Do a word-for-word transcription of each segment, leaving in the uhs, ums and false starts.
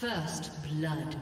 First blood.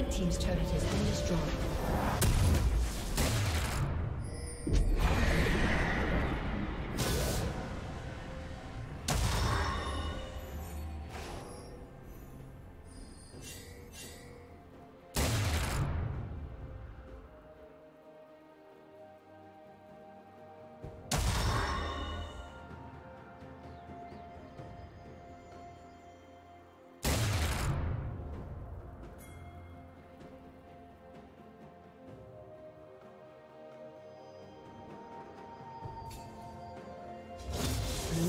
Red team's turret has been destroyed. Blue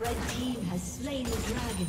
Red team has slain the dragon.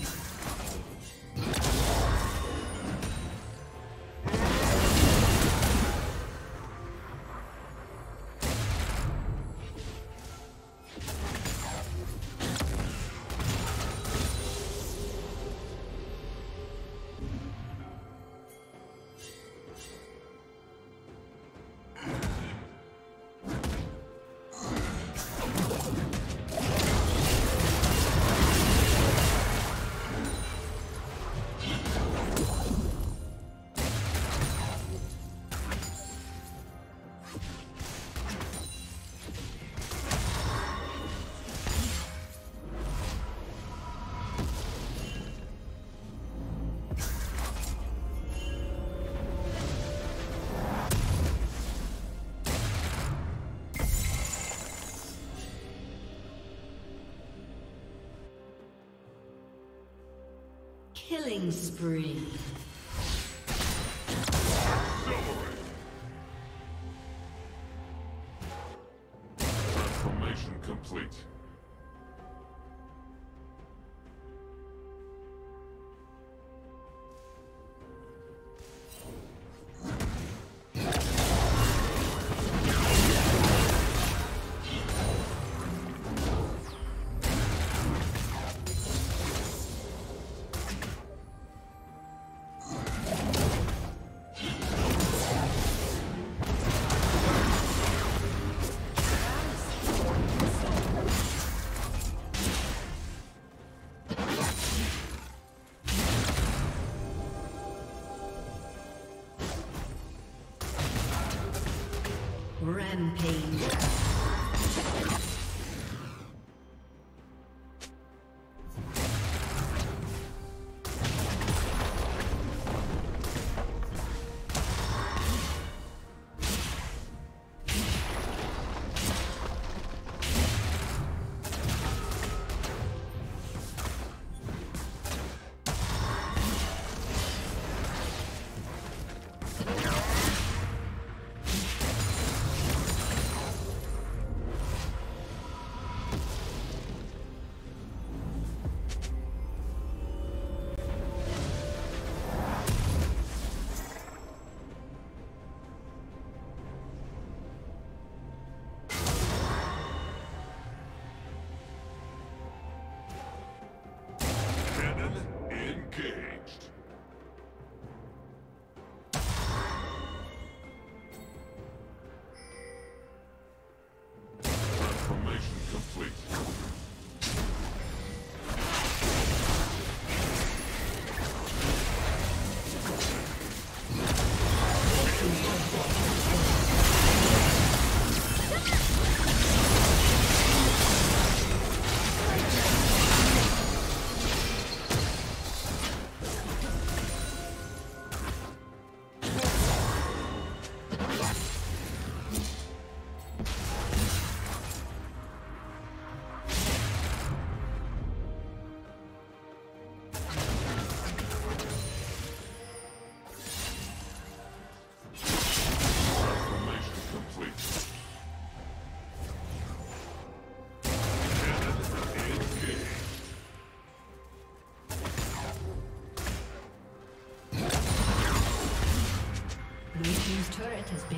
Killing spree. Transformation complete.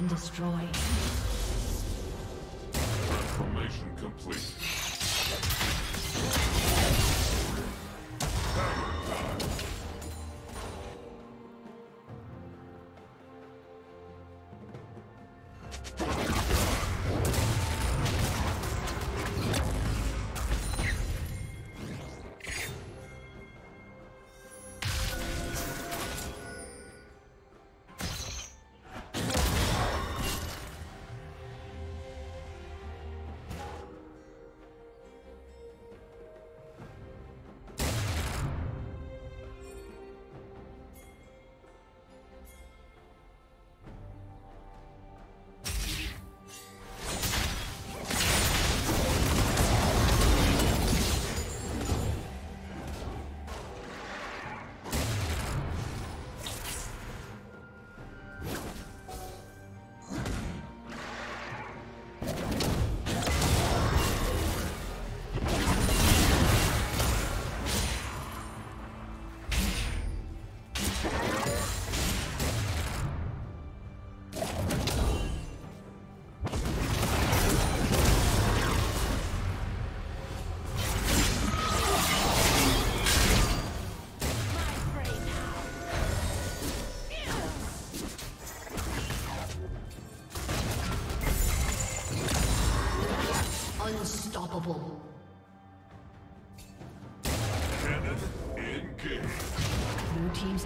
been destroyed. Formation complete. Unstoppable. Cannon engaged. Blue team's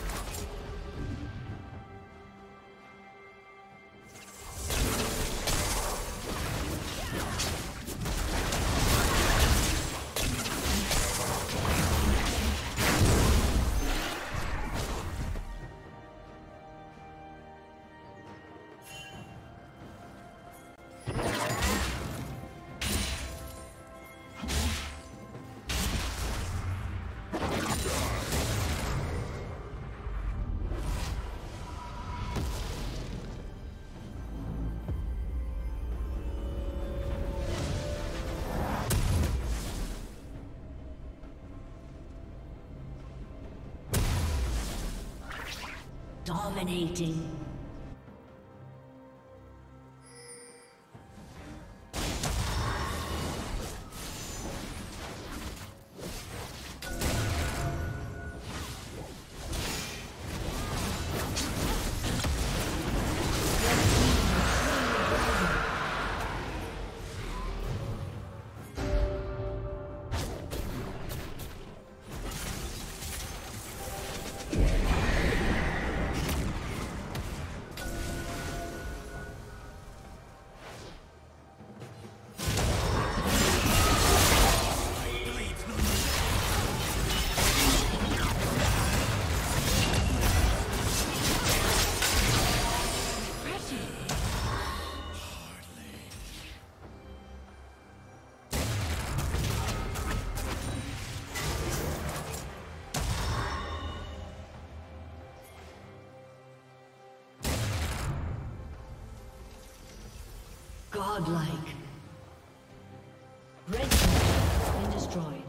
Dominating. Godlike. Red team has been destroyed.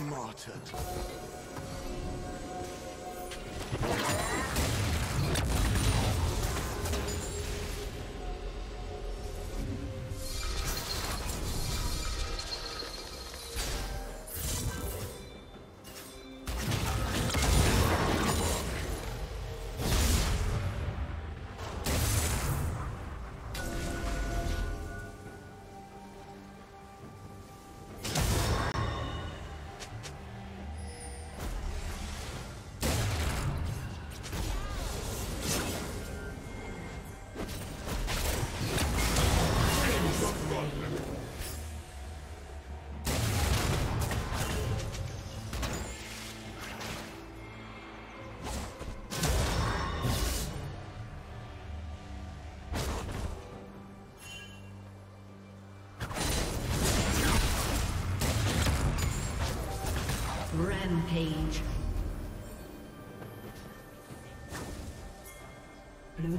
martyred. Rampage. Blue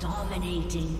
Dominating.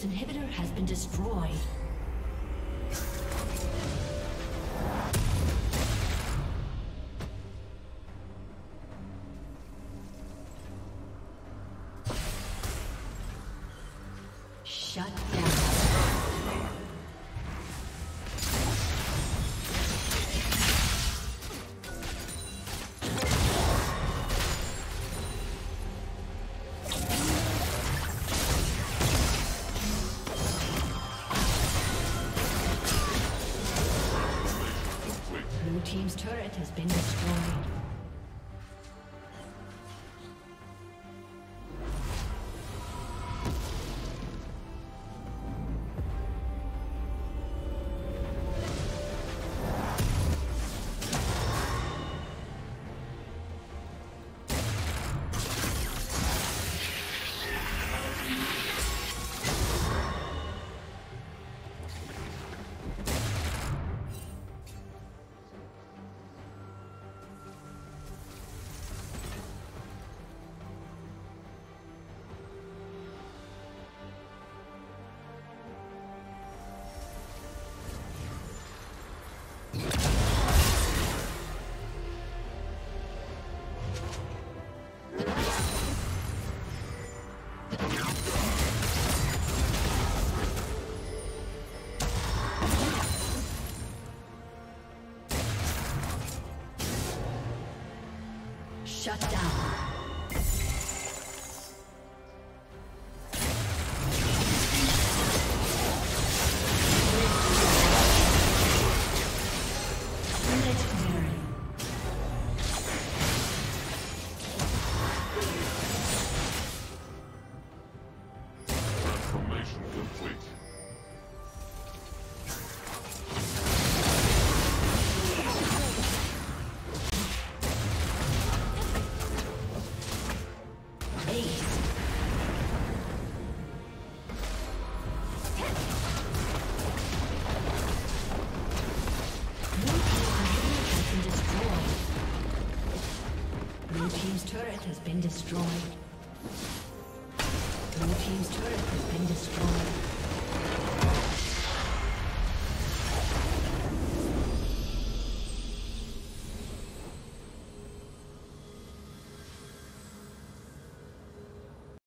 Inhibitor has been destroyed. Shut down. Team's turret has been destroyed. Has been destroyed. Blue team's turret has been destroyed.